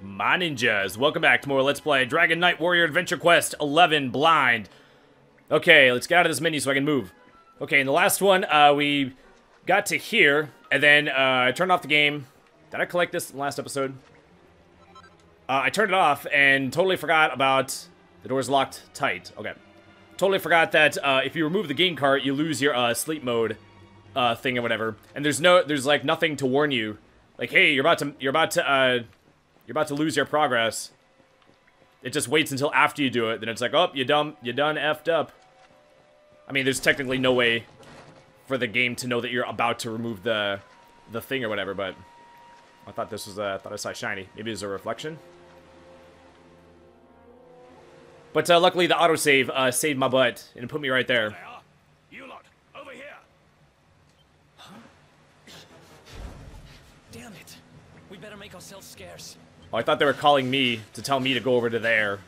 My ninjas, welcome back to more Let's Play Dragon Knight Warrior Adventure Quest 11 Blind. Okay, let's get out of this menu so I can move. Okay, in the last one, we got to here, and then I turned off the game. Did I collect this in the last episode? I turned it off and totally forgot about the door's locked tight. Okay. Totally forgot that if you remove the game cart, you lose your sleep mode thing or whatever. And there's like nothing to warn you. Like, hey, you're about to lose your progress. It just waits until after you do it. Then it's like, oh, you done effed up. I mean, there's technically no way for the game to know that you're about to remove the thing or whatever, but I thought this was I thought I saw shiny. Maybe it was a reflection. But luckily the autosave saved my butt and it put me right there. You lot, over here. Huh? Damn it. We better make ourselves scarce. Oh, I thought they were calling me to tell me to go over to there.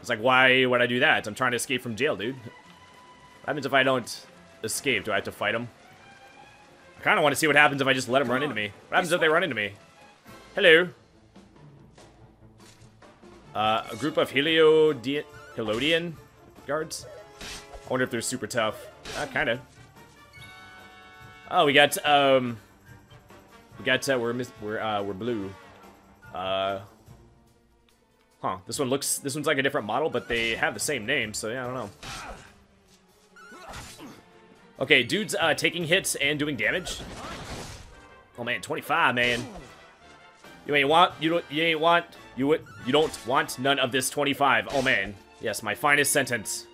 It's like, why would I do that? I'm trying to escape from jail, dude. What happens if I don't escape? Do I have to fight them? I kind of want to see what happens if I just let them run into me. What happens if they run into me? Hello. A group of Heliodian guards. I wonder if they're super tough. Kind of. Oh, we're blue. Huh. This one's like a different model, but they have the same name, so yeah, I don't know. Okay, dude's taking hits and doing damage. Oh man, 25, man. You don't want none of this 25. Oh man. Yes, my finest sentence.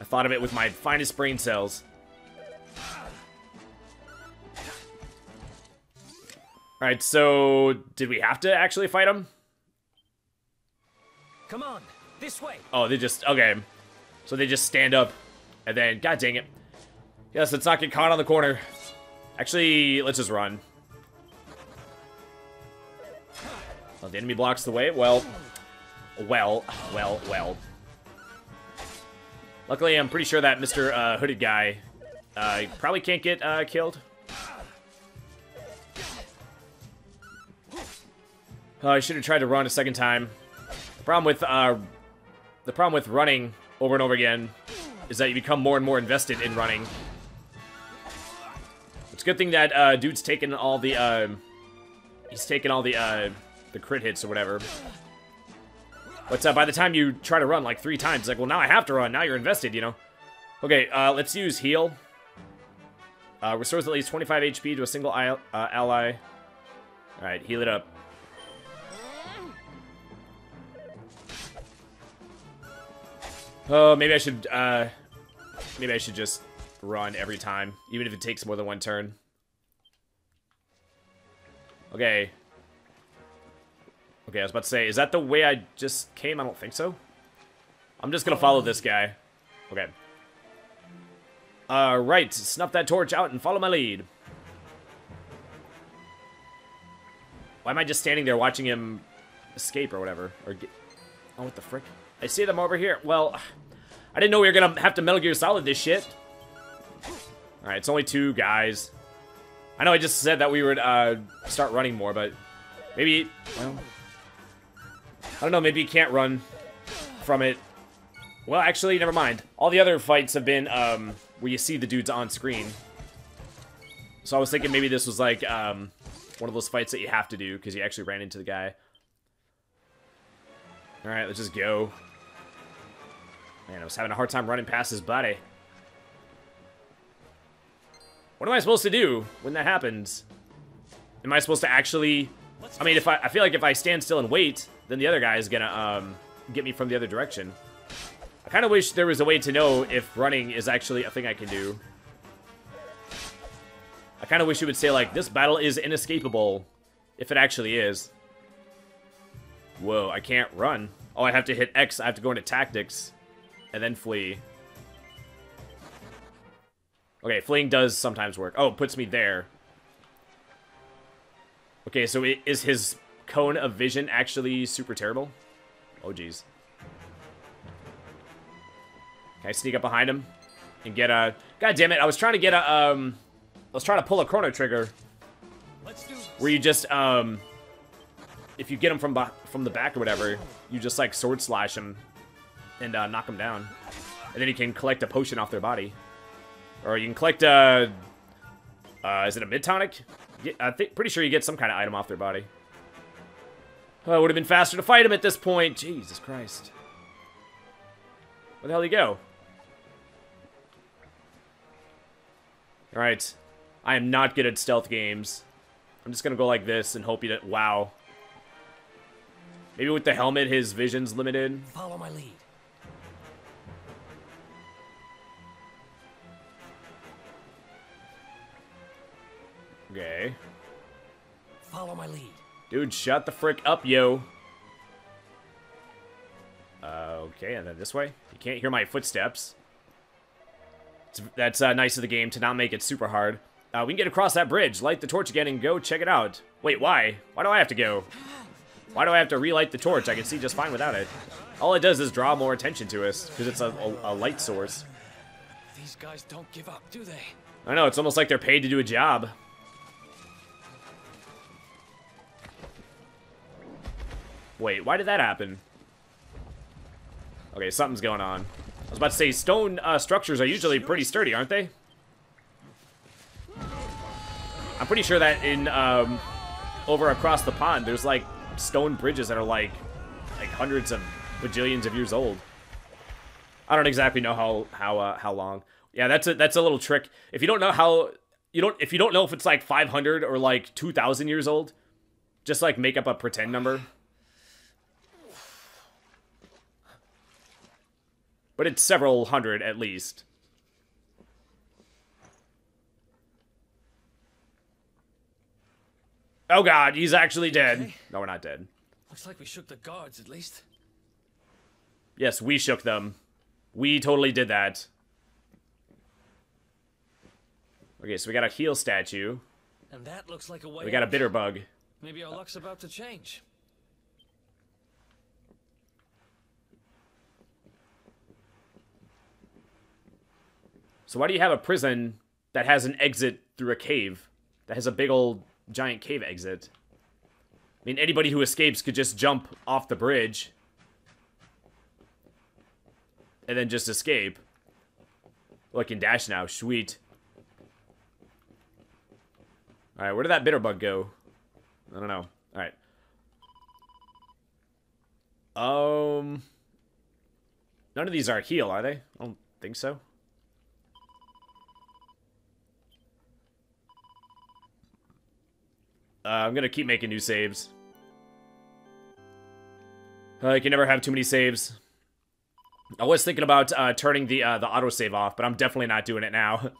I thought of it with my finest brain cells. Alright, so did we have to actually fight him? Come on, this way. Oh, they just okay. So they just stand up and then god dang it. Yes, let's not get caught on the corner. Actually, let's just run. Oh, the enemy blocks the way. Well. Luckily, I'm pretty sure that Mr. Hooded guy probably can't get killed. Oh, I should have tried to run a second time. The problem with running over and over again is that you become more and more invested in running. It's a good thing that dude's taking all the the crit hits or whatever. But by the time you try to run like 3 times, it's like, well, now I have to run. Now you're invested, you know. Okay, let's use heal. Restores at least 25 HP to a single ally. All right, heal it up. Oh, maybe I should just run every time, even if it takes more than 1 turn. Okay. Okay, I was about to say, is that the way I just came? I don't think so. I'm just gonna follow this guy. Okay. Right, snuff that torch out and follow my lead. Why am I just standing there watching him escape or whatever? Or get... Oh, what the frick? I see them over here. Well, I didn't know we were gonna have to Metal Gear Solid this shit. Alright, it's only 2 guys. I know I just said that we would start running more, but maybe... Well... I don't know, maybe you can't run from it. Well, actually, never mind. All the other fights have been where you see the dudes on screen. So I was thinking maybe this was like one of those fights that you have to do because you actually ran into the guy. Alright, let's just go. Man, I was having a hard time running past his body. What am I supposed to do when that happens? Am I supposed to actually... I mean, I feel like if I stand still and wait, then the other guy is gonna get me from the other direction. I kind of wish there was a way to know if running is actually a thing I can do. I kind of wish it would say, like, this battle is inescapable, if it actually is. Whoa, I can't run. Oh, I have to hit X. I have to go into tactics and then flee. Okay, fleeing does sometimes work. Oh, it puts me there. Okay, so is his cone of vision actually super terrible? Oh, jeez. Can I sneak up behind him and get a... God damn it, I was trying to get a... I was trying to pull a Chrono Trigger. Where you just... if you get him from the back or whatever, you just like sword slash him and knock him down. And then you can collect a potion off their body. Or you can collect a... is it a mid-tonic? Yeah, I think, pretty sure you get some kind of item off their body. Oh, it would have been faster to fight him at this point. Jesus Christ. Where the hell did he go? Alright. I am not good at stealth games. I'm just gonna go like this and hope he doesn't... Wow. Maybe with the helmet, his vision's limited. Follow my lead. Okay. Follow my lead. Dude, shut the frick up, yo. Okay, and then this way. You can't hear my footsteps. That's nice of the game to not make it super hard. We can get across that bridge, light the torch again, and go check it out. Wait, why? Why do I have to go? Why do I have to relight the torch? I can see just fine without it. All it does is draw more attention to us, because it's a light source. These guys don't give up, do they? I know, it's almost like they're paid to do a job. Wait, why did that happen? Okay, something's going on. I was about to say, stone structures are usually pretty sturdy, aren't they? I'm pretty sure that in, over across the pond, there's like stone bridges that are like hundreds of bajillions of years old. I don't exactly know how long. Yeah, that's a little trick. If you don't know how, if you don't know if it's like 500 or like 2,000 years old, just like make up a pretend number. But it's several hundred at least. Oh god, he's actually dead. Okay. No, we're not dead. Looks like we shook the guards at least. Yes, we shook them. We totally did that. Okay, so we got a heal statue. And that looks like a way. We got a bitter bug. Maybe our luck's about to change. So why do you have a prison that has an exit through a cave? That has a big old giant cave exit? I mean, anybody who escapes could just jump off the bridge. And then just escape. Well, I can dash now. Sweet. Alright, where did that bitterbug go? I don't know. Alright. None of these are heal, are they? I don't think so. I'm gonna keep making new saves. You can never have too many saves. I was thinking about turning the autosave off, but I'm definitely not doing it now.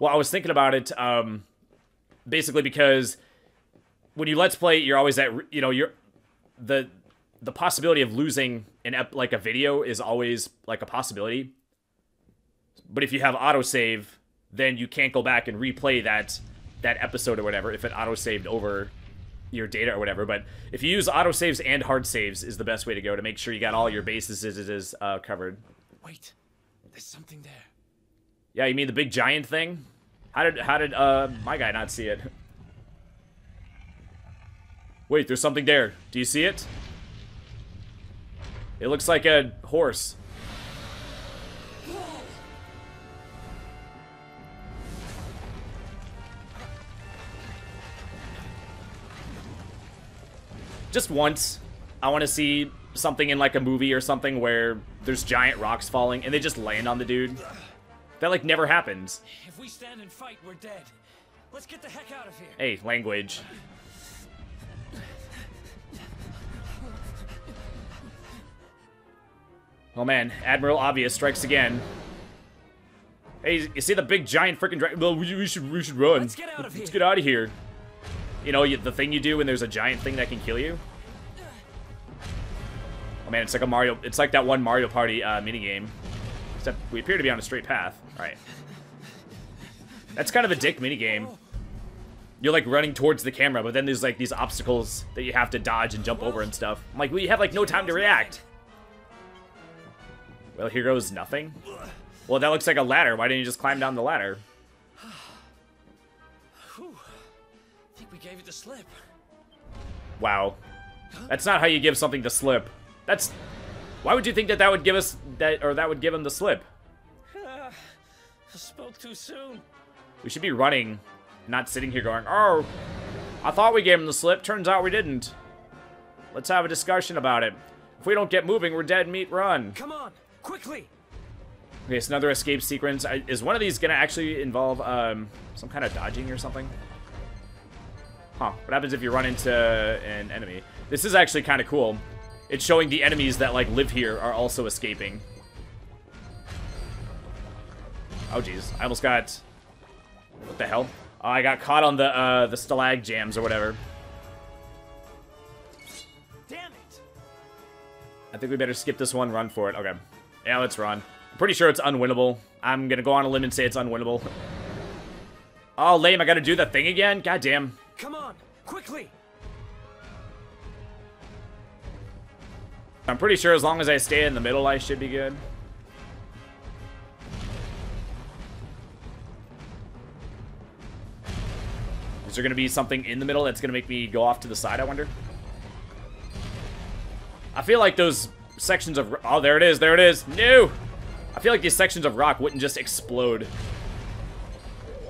Well, I was thinking about it basically because when you let's play, you're always at the possibility of losing like a video is always like a possibility. But if you have autosave, then you can't go back and replay that episode or whatever, if it auto-saved over your data or whatever. But if you use auto-saves and hard saves is the best way to go to make sure you got all your bases covered. Wait, there's something there. Yeah, you mean the big giant thing? How did my guy not see it? Wait, there's something there. Do you see it? It looks like a horse. Just once, I want to see something in like a movie or something where there's giant rocks falling and they just land on the dude. That like never happens. If we stand and fight, we're dead. Let's get the heck out of here. Hey, language. Oh man, Admiral Obvious strikes again. Hey, you see the big giant freaking dragon? Well, we should run. Let's get out of here. Let's get out of here. You know, the thing you do when there's a giant thing that can kill you? Oh man, it's like a Mario... It's like that one Mario Party minigame. Except we appear to be on a straight path. Alright. That's kind of a dick minigame. You're like running towards the camera, but then there's like these obstacles that you have to dodge and jump over and stuff. I'm like, well, you have like no time to react. Well, here goes nothing. Well, that looks like a ladder. Why didn't you just climb down the ladder? Gave it the slip. Wow. That's not how you give something the slip. That's... Why would you think that that would give us... that, or that would give him the slip? I spoke too soon. We should be running, not sitting here going, oh, I thought we gave him the slip. Turns out we didn't. Let's have a discussion about it. If we don't get moving, we're dead meat run. Come on, quickly. Okay, it's another escape sequence. Is one of these going to actually involve some kind of dodging or something? Huh, what happens if you run into an enemy? This is actually kind of cool. It's showing the enemies that, like, live here are also escaping. Oh, jeez. I almost got... What the hell? Oh, I got caught on the stalag jams or whatever. Damn it! I think we better skip this one, run for it. Okay. Yeah, let's run. I'm pretty sure it's unwinnable. I'm gonna go on a limb and say it's unwinnable. Oh, lame. I gotta do the thing again? Goddamn. Come on, quickly! I'm pretty sure as long as I stay in the middle, I should be good. Is there going to be something in the middle that's going to make me go off to the side, I wonder? I feel like those sections of... Oh, there it is. There it is. No! I feel like these sections of rock wouldn't just explode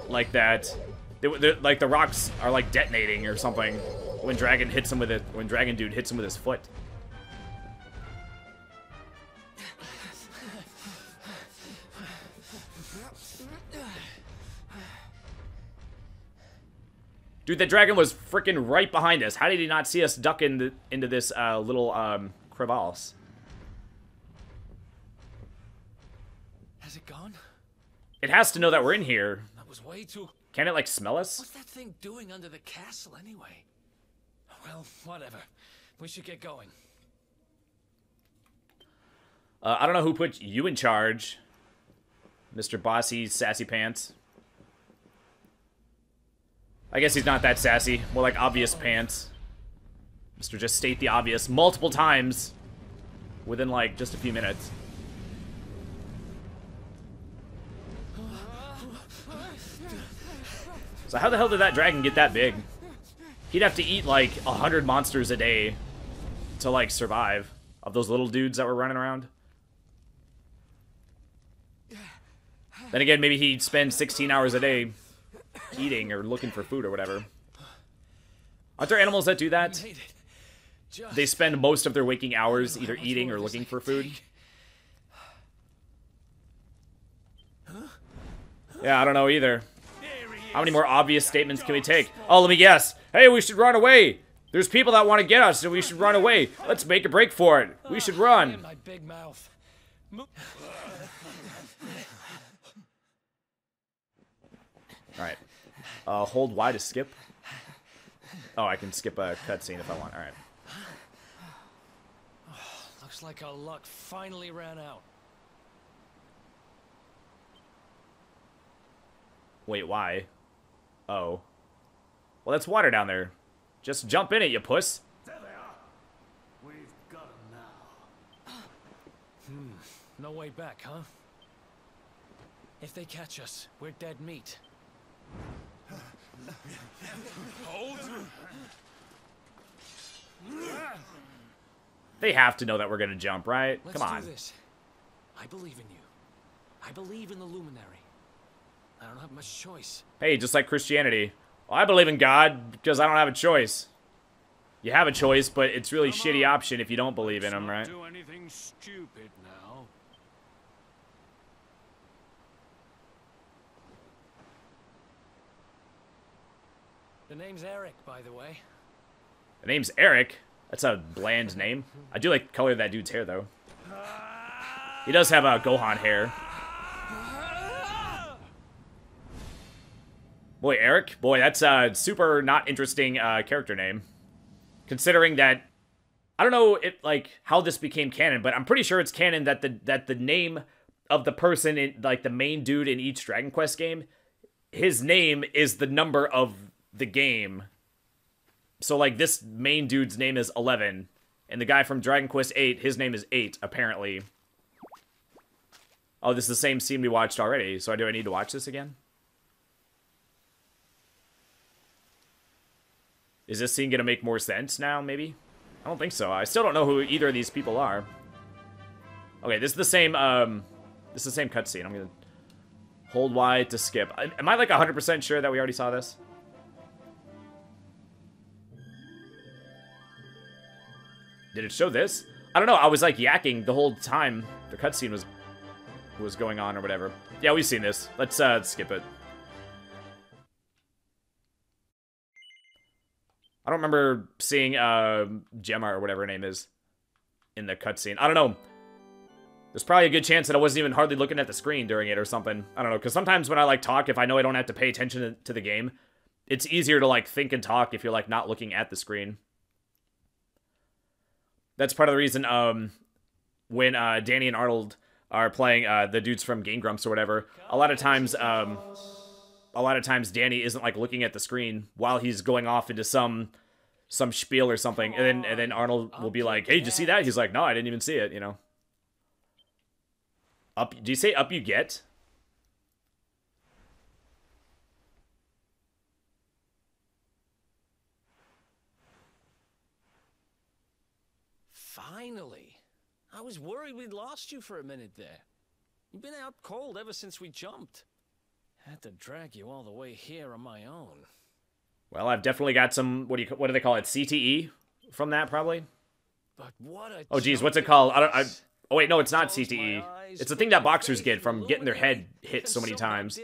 like that. They're, like, the rocks are, like, detonating or something when Dragon hits him with it. When Dragon Dude hits him with his foot. Dude, the dragon was freaking right behind us. How did he not see us duck into this little crevasse? Has it gone? It has to know that we're in here. That was way too... Can it, like, smell us? What's that thing doing under the castle anyway? Well, whatever. We should get going. I don't know who put you in charge, Mr. Bossy Sassy Pants. I guess he's not that sassy. More like obvious pants. Mr. Just state the obvious multiple times within, like, just a few minutes. So how the hell did that dragon get that big? He'd have to eat, like, 100 monsters a day to, like, survive. Of those little dudes that were running around. Then again, maybe he'd spend 16 hours a day eating or looking for food or whatever. Aren't there animals that do that? They spend most of their waking hours either eating or looking for food. Yeah, I don't know either. How many more obvious statements can we take? Oh, let me guess. Hey, we should run away. There's people that want to get us, so we should run away. Let's make a break for it. We should run. My big mouth. All right. Hold Y to skip. Oh, I can skip a cutscene if I want. All right. Looks like our luck finally ran out. Wait, why? Oh. Well, that's water down there. Just jump in it, you puss. There they are. We've got 'em now. No way back, huh? If they catch us, we're dead meat. Hold. They have to know that we're gonna jump, right? Let's... Come on. Do this. I believe in you. I believe in the luminary. I don't have much choice. Hey, just like Christianity. Well, I believe in God because I don't have a choice. You have a choice, but it's really shitty option if you don't believe in him, right? Do anything stupid now. The name's Eric, by the way. The name's Eric? That's a bland name. I do like the color of that dude's hair, though. He does have a Gohan hair. Boy, Eric? Boy, that's a super not interesting character name. Considering that... I don't know if, like, how this became canon, but I'm pretty sure it's canon that the name of the person, like, the main dude in each Dragon Quest game, his name is the number of... the game. So, like, this main dude's name is 11, and the guy from Dragon Quest 8, his name is 8, apparently. Oh, this is the same scene we watched already, so do I need to watch this again? Is this scene gonna make more sense now, maybe? I don't think so. I still don't know who either of these people are. Okay, this is the same, cutscene. I'm gonna hold Y to skip. Am I like 100% sure that we already saw this? Did it show this? I don't know, I was like yakking the whole time the cutscene was going on or whatever. Yeah, we've seen this. Let's skip it. I don't remember seeing Gemma or whatever her name is in the cutscene. I don't know. There's probably a good chance that I wasn't even hardly looking at the screen during it or something. I don't know, because sometimes when I like talk, if I know I don't have to pay attention to the game, it's easier to like think and talk if you're like not looking at the screen. That's part of the reason when Danny and Arnold are playing the dudes from Game Grumps or whatever, a lot of times Danny isn't like looking at the screen while he's going off into some spiel or something, and then Arnold will be like, "Hey, did you see that?" He's like, "No, I didn't even see it." You know. Up? Do you say up? You get? Finally. I was worried we'd lost you for a minute there. You've been out cold ever since we jumped. Had to drag you all the way here on my own. Well, I've definitely got some, what do they call it, CTE from that probably? But what a oh geez, what's it called? Oh wait, no, it's not CTE. It's the thing that boxers get from getting their head hit so many times.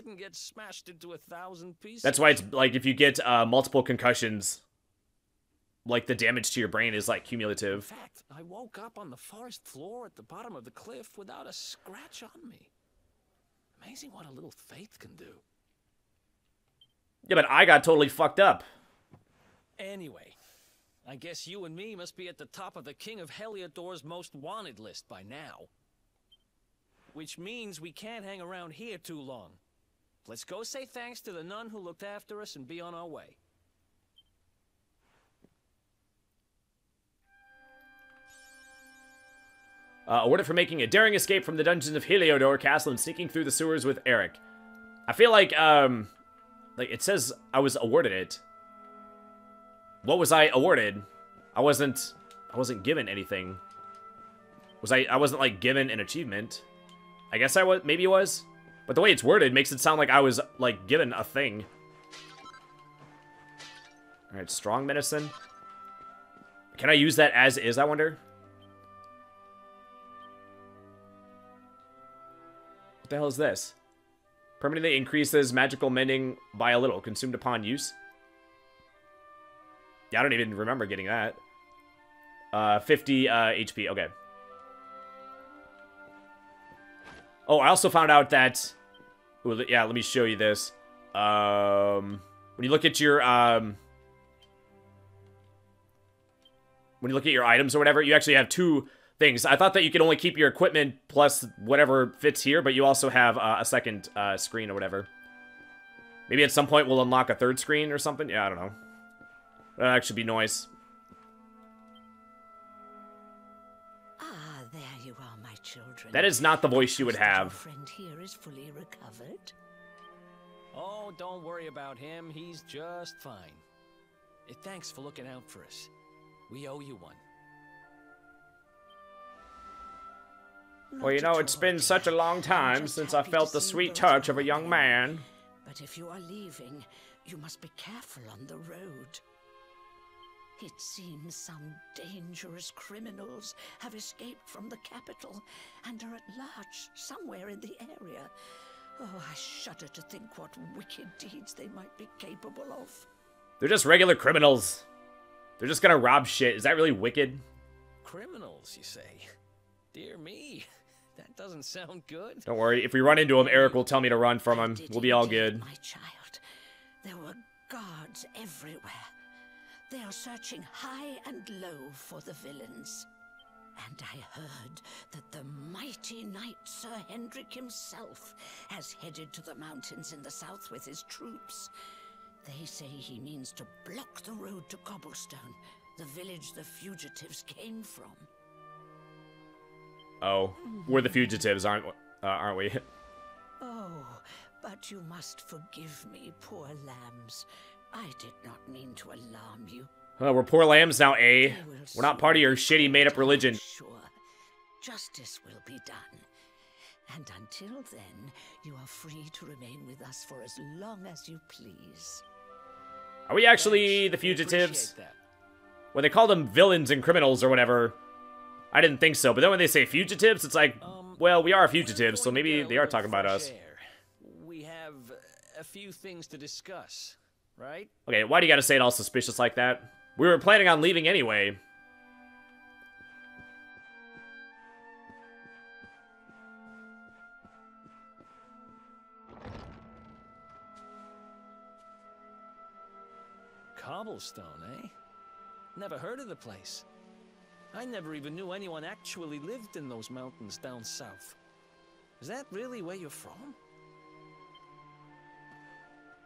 That's why it's like if you get multiple concussions, like the damage to your brain is like cumulative. In fact, I woke up on the forest floor at the bottom of the cliff without a scratch on me. Amazing what a little faith can do. Yeah, but I got totally fucked up. Anyway, I guess you and me must be at the top of the King of Heliodor's most wanted list by now. Which means we can't hang around here too long. Let's go say thanks to the nun who looked after us and be on our way. Awarded for making a daring escape from the dungeons of Heliodor Castle and sneaking through the sewers with Eric. I feel like it says I was awarded it. What was I awarded? I wasn't given anything. I wasn't like given an achievement. I guess I was, maybe it was. But the way it's worded makes it sound like I was like given a thing. All right, strong medicine. Can I use that as is, I wonder? What the hell is this? Permanently increases magical mending by a little, consumed upon use. Yeah, I don't even remember getting that. 50 HP, okay. Oh, I also found out that... Ooh, yeah, let me show you this. When you look at your... when you look at your items or whatever, you actually have two... things. I thought that you could only keep your equipment plus whatever fits here, but you also have a second screen or whatever. Maybe at some point we'll unlock a third screen or something. Yeah, I don't know. That'd actually be nice. Ah, there you are, my children. That is not the voice you would have. Your friend here is fully recovered. Oh, don't worry about him. He's just fine. Thanks for looking out for us. We owe you one. Well, you know, it's been such a long time since I felt the sweet touch of a young man. But if you are leaving, you must be careful on the road. It seems some dangerous criminals have escaped from the capital and are at large somewhere in the area. Oh, I shudder to think what wicked deeds they might be capable of. They're just regular criminals. They're just gonna rob shit. Is that really wicked? Criminals, you say? Dear me, that doesn't sound good. Don't worry, if we run into him, Eric will tell me to run from him. We'll be all good. My child, there were guards everywhere. They are searching high and low for the villains. And I heard that the mighty knight Sir Hendrik himself has headed to the mountains in the south with his troops. They say he means to block the road to Cobblestone, the village the fugitives came from. Oh, we're the fugitives, aren't we? Oh, but you must forgive me, poor lambs. I did not mean to alarm you. We're poor lambs now, eh? We're not part of your shitty made-up religion. Sure, justice will be done. And until then, you are free to remain with us for as long as you please. Are we actually the fugitives? When they call them villains and criminals or whatever, I didn't think so. But then when they say fugitives, it's like, well, we are fugitives, so maybe they are talking about us. We have a few things to discuss, right? Okay, why do you gotta say it all suspicious like that? We were planning on leaving anyway. Cobblestone, eh? Never heard of the place. I never even knew anyone actually lived in those mountains down south. Is that really where you're from?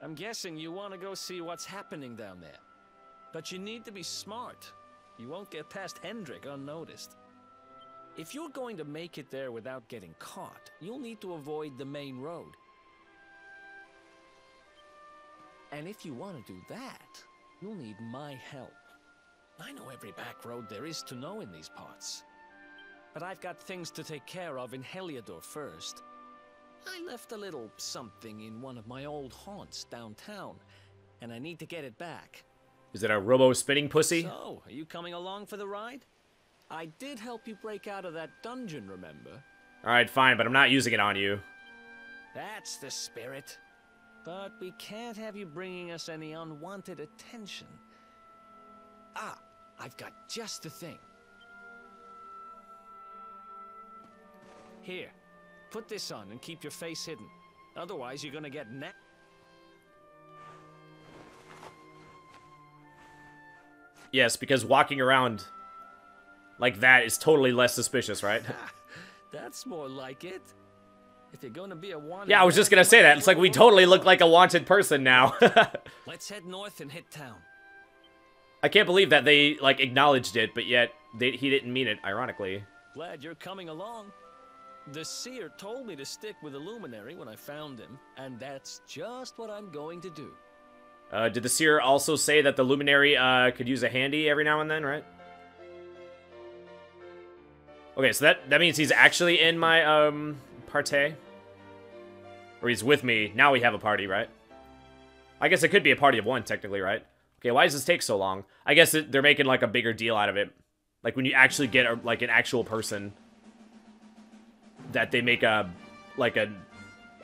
I'm guessing you want to go see what's happening down there. But you need to be smart. You won't get past Hendrik unnoticed. If you're going to make it there without getting caught, you'll need to avoid the main road. And if you want to do that, you'll need my help. I know every back road there is to know in these parts. But I've got things to take care of in Heliodor first. I left a little something in one of my old haunts downtown, and I need to get it back. Is it a robo-spinning pussy? So, are you coming along for the ride? I did help you break out of that dungeon, remember? Alright, fine, but I'm not using it on you. That's the spirit. But we can't have you bringing us any unwanted attention. Ah, I've got just the thing. Here, put this on and keep your face hidden. Otherwise, you're gonna get napped. Yes, because walking around like that is totally less suspicious, right? That's more like it. If you're gonna be a wanted... Yeah, I was just gonna say that. It's like we totally look like a wanted person now. Let's head north and hit town. I can't believe that they, like, acknowledged it, but yet he didn't mean it, ironically. Glad you're coming along. The seer told me to stick with the luminary when I found him, and that's just what I'm going to do. Did the seer also say that the luminary could use a handy every now and then, right? Okay, so that means he's actually in my party? Or he's with me. Now we have a party, right? I guess it could be a party of one, technically, right? Okay, why does this take so long? I guess they're making, like, a bigger deal out of it. Like, when you actually get, like, an actual person that they make a, like, a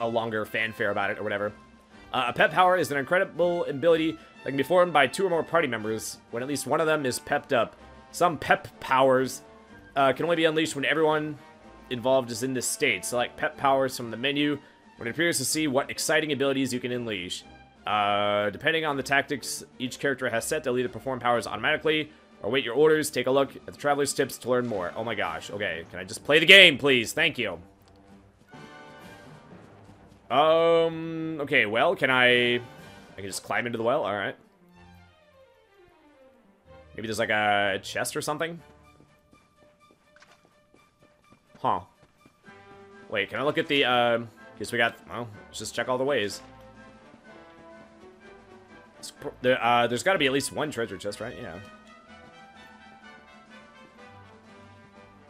longer fanfare about it or whatever. A pep power is an incredible ability that can be formed by 2 or more party members when at least one of them is pepped up. Some pep powers can only be unleashed when everyone involved is in this state. Select pep powers from the menu when it appears to see what exciting abilities you can unleash. Depending on the tactics each character has set, they'll either perform powers automatically or wait your orders. Take a look at the Traveler's Tips to learn more. Oh my gosh. Okay, can I just play the game, please? Thank you. Okay, well, can I can just climb into the well? Alright. Maybe there's like a chest or something? Huh. Wait, can I look at the, guess we got, well, let's just check all the ways. There's got to be at least one treasure chest, right? Yeah.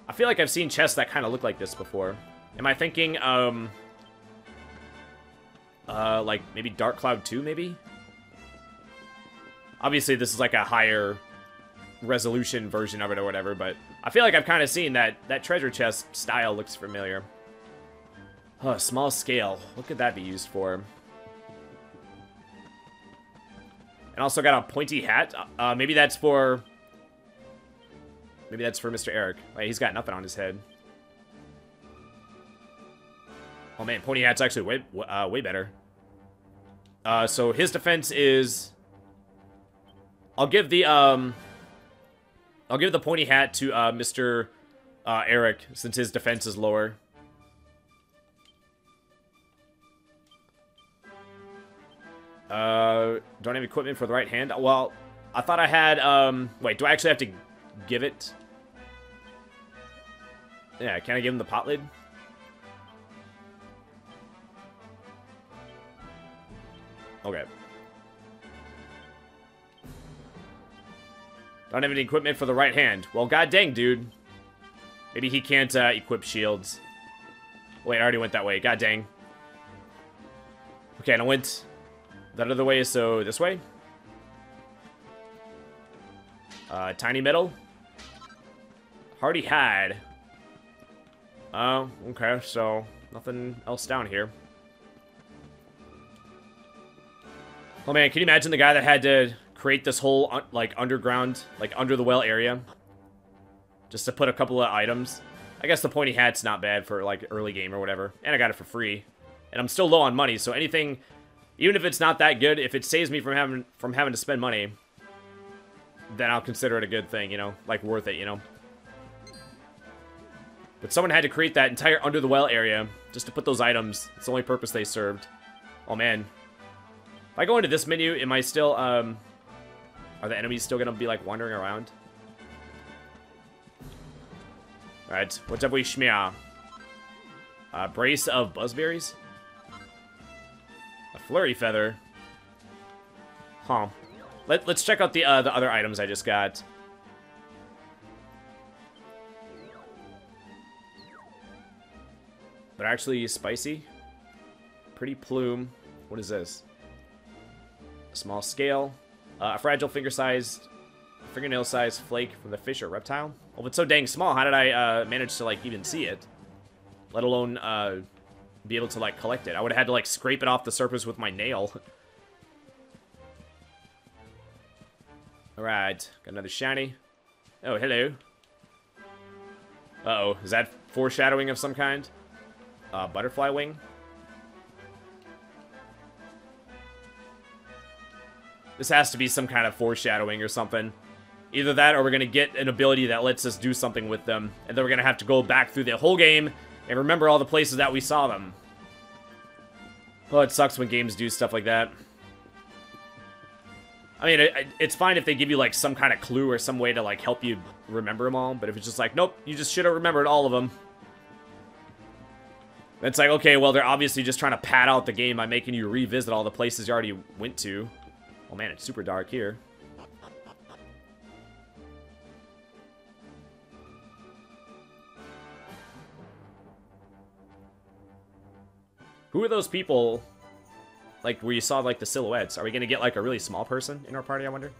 I feel like I've seen chests that kind of look like this before. Am I thinking, like, maybe Dark Cloud 2, maybe? Obviously, this is like a higher resolution version of it or whatever, but I feel like I've kind of seen that treasure chest style looks familiar. Huh, small scale. What could that be used for? And also got a pointy hat. Maybe that's for... Maybe that's for Mr. Eric. Like, he's got nothing on his head. Oh man, pointy hat's actually way better. So his defense is... I'll give the pointy hat to Mr. Eric, since his defense is lower. Don't have equipment for the right hand. Well, I thought I had, wait, do I actually have to give it? Yeah, can I give him the pot lid? Okay. Don't have any equipment for the right hand. Well, god dang, dude. Maybe he can't equip shields. Wait, I already went that way. God dang. Okay, and I went that other way, so this way. Tiny metal. Hardy hide. Oh, okay, so nothing else down here. Oh man, can you imagine the guy that had to create this whole, like, underground, like, under the well area? Just to put a couple of items. I guess the pointy hat's not bad for, like, early game or whatever. And I got it for free. And I'm still low on money, so anything, even if it's not that good, if it saves me from having to spend money, then I'll consider it a good thing, you know? Like, worth it, you know? But someone had to create that entire under the well area just to put those items. It's the only purpose they served. Oh, man. If I go into this menu, am I still, are the enemies still gonna be, like, wandering around? Alright, what have we shmear? A brace of buzzberries? A flurry feather? Huh. Let's check out the other items I just got. They're actually spicy. Pretty plume. What is this? A small scale. A fragile fingernail-sized flake from the fish or reptile. Well, if it's so dang small, how did I manage to, like, even see it? Let alone be able to, like, collect it. I would have had to, like, scrape it off the surface with my nail. Alright, got another shiny. Oh, hello. Uh-oh, is that foreshadowing of some kind? Butterfly wing? This has to be some kind of foreshadowing or something. Either that or we're going to get an ability that lets us do something with them. And then we're going to have to go back through the whole game and remember all the places that we saw them. Well, it sucks when games do stuff like that. I mean, it's fine if they give you, like, some kind of clue or some way to, like, help you remember them all. But if it's just like, nope, you just should have remembered all of them. It's like, okay, well, they're obviously just trying to pad out the game by making you revisit all the places you already went to. Oh, man, it's super dark here. Who are those people, like, where you saw, like, the silhouettes? Are we going to get, like, a really small person in our party, I wonder?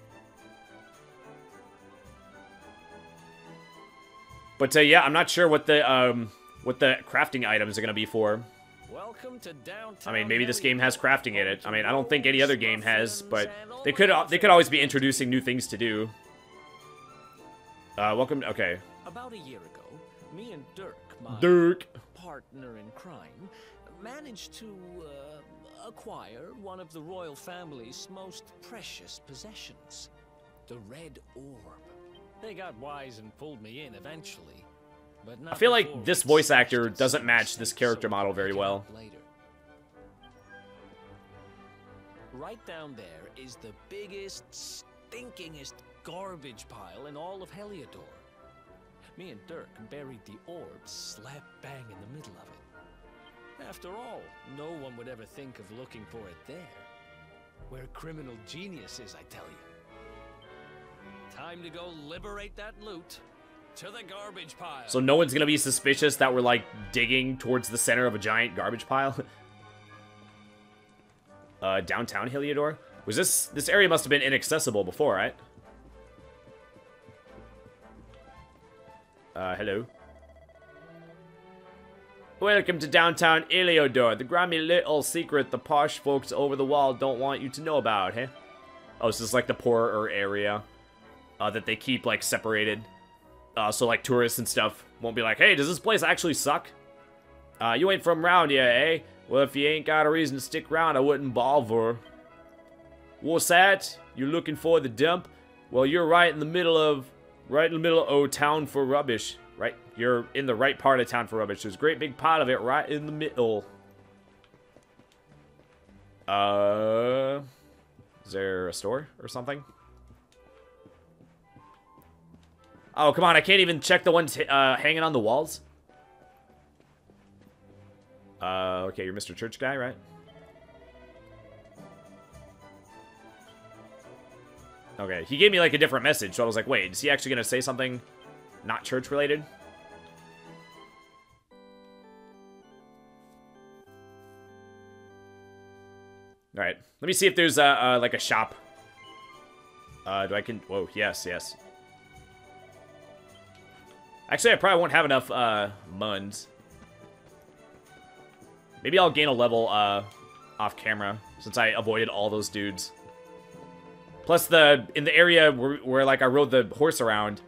But, yeah, I'm not sure what the crafting items are going to be for. I mean, maybe this game has crafting in it. I mean, I don't think any other game has, but they could always be introducing new things to do. Welcome. Okay. About a year ago, me and Dirk, my partner in crime, managed to acquire one of the royal family's most precious possessions, the Red Orb. They got wise and pulled me in eventually. I feel like this voice actor doesn't match this character model very well. Right down there is the biggest, stinkingest garbage pile in all of Heliodor. Me and Dirk buried the orb slap bang in the middle of it. After all, no one would ever think of looking for it there. Where criminal genius is, I tell you. Time to go liberate that loot. To the garbage pile. So no one's gonna be suspicious that we're, like, digging towards the center of a giant garbage pile. Downtown Heliodor? Was this area must have been inaccessible before, right? Hello. Welcome to downtown Heliodor, the grimy little secret the posh folks over the wall don't want you to know about, huh? Oh, so this is like the poorer area that they keep, like, separated. So, like, tourists and stuff won't be like, hey, does this place actually suck? You ain't from round here, eh? Well, if you ain't got a reason to stick around, I wouldn't bother. What's that? You looking for the dump? Well, you're right in the middle of town for rubbish. Right? You're in the right part of town for rubbish. There's a great big pile of it right in the middle. Is there a store or something? Oh, come on, I can't even check the ones hanging on the walls. Okay, you're Mr. Church guy, right? Okay, he gave me like a different message, so I was like, wait, is he actually going to say something not church-related? Alright, let me see if there's like a shop. Do I can... Whoa, yes, yes. Actually, I probably won't have enough muns. Maybe I'll gain a level off camera, since I avoided all those dudes. Plus, in the area where like I rode the horse around,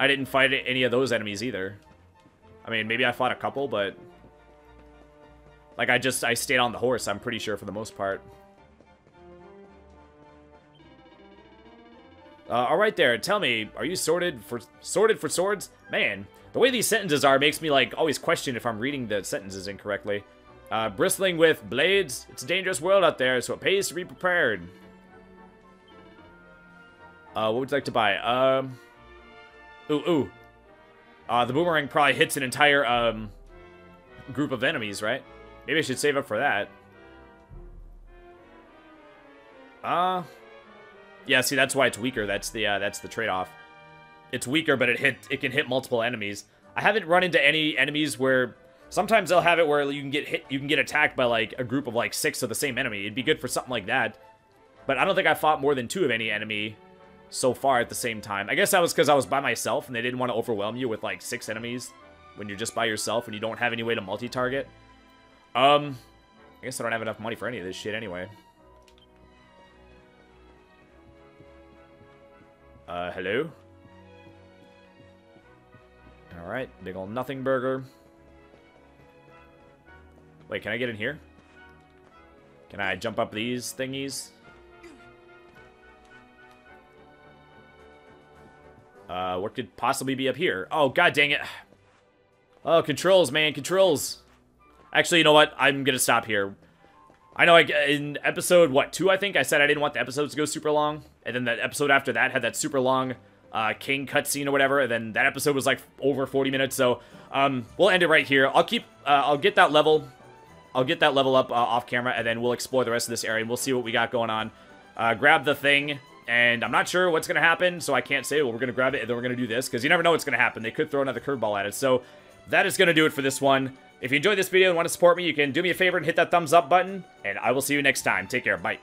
I didn't fight any of those enemies either. I mean, maybe I fought a couple, but like I stayed on the horse. I'm pretty sure for the most part. All right, there. Tell me, are you sorted for swords? Man, the way these sentences are makes me like always question if I'm reading the sentences incorrectly. Bristling with blades, it's a dangerous world out there, so it pays to be prepared. What would you like to buy? The boomerang probably hits an entire group of enemies, right? Maybe I should save up for that. Yeah. See, that's why it's weaker. That's the trade-off. It's weaker, but it can hit multiple enemies. I haven't run into any enemies where sometimes they'll have it where you can get hit, you can get attacked by like a group of like 6 of the same enemy. It'd be good for something like that, but I don't think I fought more than 2 of any enemy so far at the same time. I guess that was because I was by myself and they didn't want to overwhelm you with like 6 enemies when you're just by yourself and you don't have any way to multi-target. I guess I don't have enough money for any of this shit anyway. Hello? Alright, big ol' nothing burger. Wait, can I get in here? Can I jump up these thingies? What could possibly be up here? Oh, god dang it. Oh, controls, man, controls. Actually, you know what? I'm gonna stop here. I know in episode, what, 2, I think? I said I didn't want the episodes to go super long. And then the episode after that had that super long King cutscene or whatever. And then that episode was like over 40 minutes. So we'll end it right here. I'll get that level up off camera. And then we'll explore the rest of this area. And we'll see what we got going on. Grab the thing. And I'm not sure what's going to happen, so I can't say, well, we're going to grab it, and then we're going to do this, because you never know what's going to happen. They could throw another curveball at it. So that is going to do it for this one. If you enjoyed this video and want to support me, you can do me a favor and hit that thumbs up button, and I will see you next time. Take care. Bye.